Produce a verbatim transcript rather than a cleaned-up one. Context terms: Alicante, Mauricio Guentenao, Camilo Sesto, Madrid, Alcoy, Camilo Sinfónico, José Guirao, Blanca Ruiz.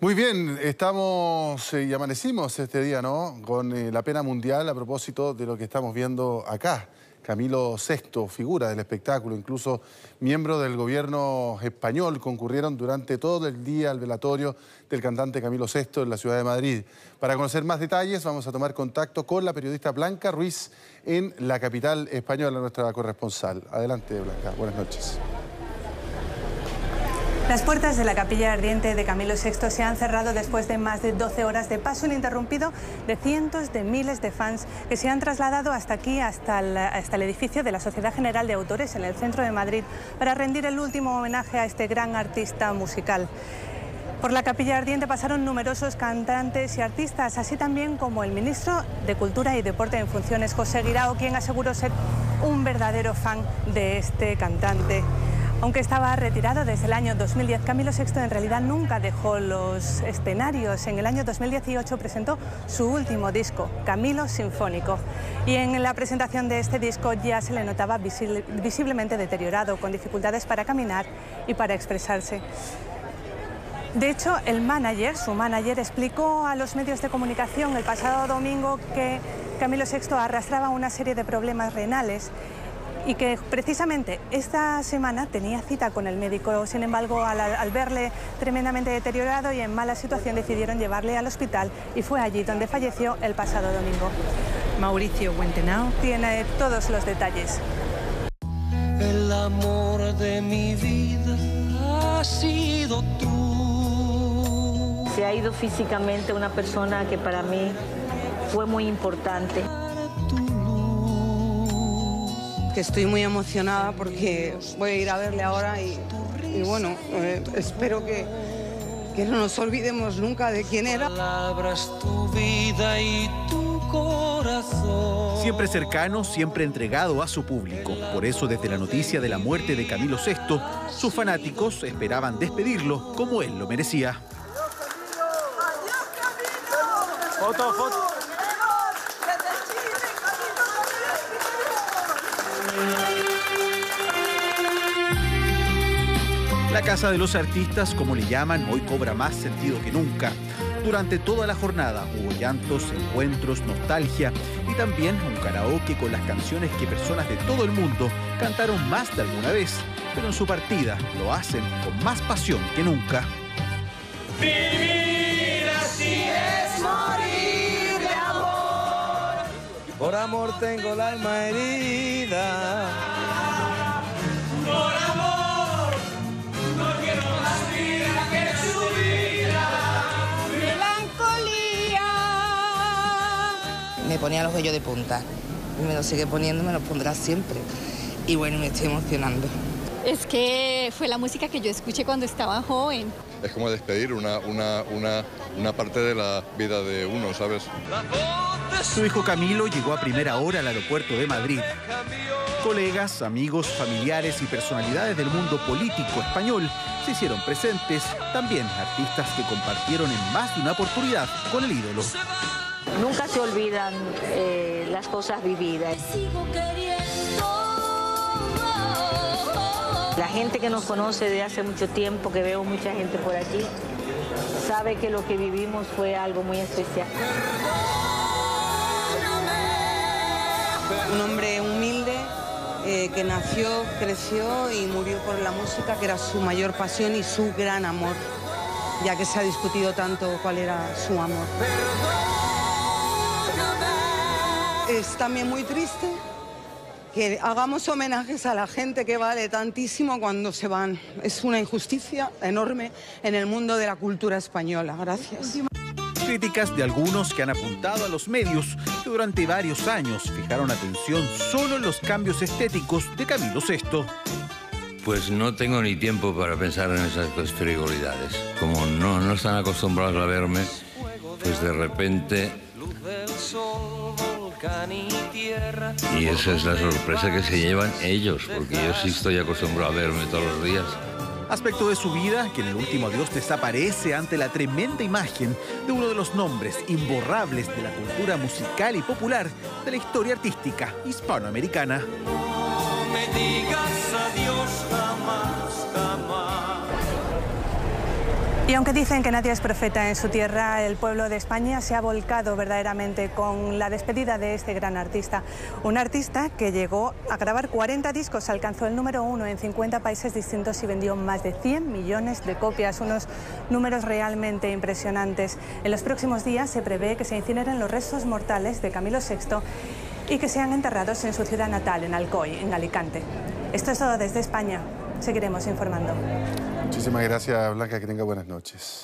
Muy bien, estamos eh, y amanecimos este día, ¿no? Con eh, la pena mundial a propósito de lo que estamos viendo acá. Camilo Sesto, figura del espectáculo, incluso miembro del gobierno español, concurrieron durante todo el día al velatorio del cantante Camilo Sesto en la ciudad de Madrid. Para conocer más detalles vamos a tomar contacto con la periodista Blanca Ruiz en la capital española, nuestra corresponsal. Adelante, Blanca. Buenas noches. Las puertas de la capilla ardiente de Camilo Sesto se han cerrado después de más de doce horas de paso ininterrumpido de cientos de miles de fans que se han trasladado hasta aquí, hasta el, hasta el edificio de la Sociedad General de Autores en el centro de Madrid, para rendir el último homenaje a este gran artista musical. Por la capilla ardiente pasaron numerosos cantantes y artistas, así también como el ministro de Cultura y Deporte en funciones, José Guirao, quien aseguró ser un verdadero fan de este cantante. Aunque estaba retirado desde el año dos mil diez, Camilo Sesto en realidad nunca dejó los escenarios. En el año dos mil dieciocho presentó su último disco, Camilo Sinfónico. Y en la presentación de este disco ya se le notaba visiblemente deteriorado, con dificultades para caminar y para expresarse. De hecho, el manager, su manager, explicó a los medios de comunicación el pasado domingo que Camilo Sesto arrastraba una serie de problemas renales y que precisamente esta semana tenía cita con el médico. Sin embargo, al, al verle tremendamente deteriorado y en mala situación, decidieron llevarle al hospital y fue allí donde falleció el pasado domingo. Mauricio Guentenao tiene todos los detalles. El amor de mi vida ha sido tú. Se ha ido físicamente una persona que para mí fue muy importante. Que estoy muy emocionada porque voy a ir a verle ahora y, y bueno, eh, espero que, que no nos olvidemos nunca de quién era. Palabras, tu vida y tu corazón. Siempre cercano, siempre entregado a su público. Por eso, desde la noticia de la muerte de Camilo Sesto, sus fanáticos esperaban despedirlo como él lo merecía. ¡Adiós, Camilo! ¡Adiós, Camilo! ¡Foto, foto! La Casa de los Artistas, como le llaman, hoy cobra más sentido que nunca. Durante toda la jornada hubo llantos, encuentros, nostalgia y también un karaoke con las canciones que personas de todo el mundo cantaron más de alguna vez, pero en su partida lo hacen con más pasión que nunca. Vivir así es morir de amor. Por amor tengo la alma herida. Me ponía los vellos de punta, me los sigue poniendo, me los pondrá siempre. Y bueno, me estoy emocionando. Es que fue la música que yo escuché cuando estaba joven. Es como despedir una, una, una, una parte de la vida de uno, ¿sabes? Su hijo Camilo llegó a primera hora al aeropuerto de Madrid. Colegas, amigos, familiares y personalidades del mundo político español se hicieron presentes, también artistas que compartieron en más de una oportunidad con el ídolo. Nunca se olvidan eh, las cosas vividas. La gente que nos conoce de hace mucho tiempo, que veo mucha gente por aquí, sabe que lo que vivimos fue algo muy especial. Un hombre humilde eh, que nació, creció y murió por la música, que era su mayor pasión y su gran amor, ya que se ha discutido tanto cuál era su amor. Es también muy triste que hagamos homenajes a la gente que vale tantísimo cuando se van. Es una injusticia enorme en el mundo de la cultura española. Gracias. Críticas de algunos que han apuntado a los medios que durante varios años fijaron atención solo en los cambios estéticos de Camilo Sesto. Pues no tengo ni tiempo para pensar en esas frivolidades. Como no, no están acostumbrados a verme, pues de repente... Y esa es la sorpresa que se llevan ellos, porque yo sí estoy acostumbrado a verme todos los días. Aspecto de su vida que en el último adiós desaparece ante la tremenda imagen de uno de los nombres imborrables de la cultura musical y popular de la historia artística hispanoamericana. No me digas adiós jamás, jamás. Y aunque dicen que nadie es profeta en su tierra, el pueblo de España se ha volcado verdaderamente con la despedida de este gran artista. Un artista que llegó a grabar cuarenta discos, alcanzó el número uno en cincuenta países distintos y vendió más de cien millones de copias, unos números realmente impresionantes. En los próximos días se prevé que se incineren los restos mortales de Camilo Sexto y que sean enterrados en su ciudad natal, en Alcoy, en Alicante. Esto es todo desde España. Seguiremos informando. Muchísimas gracias, Blanca, que tenga buenas noches.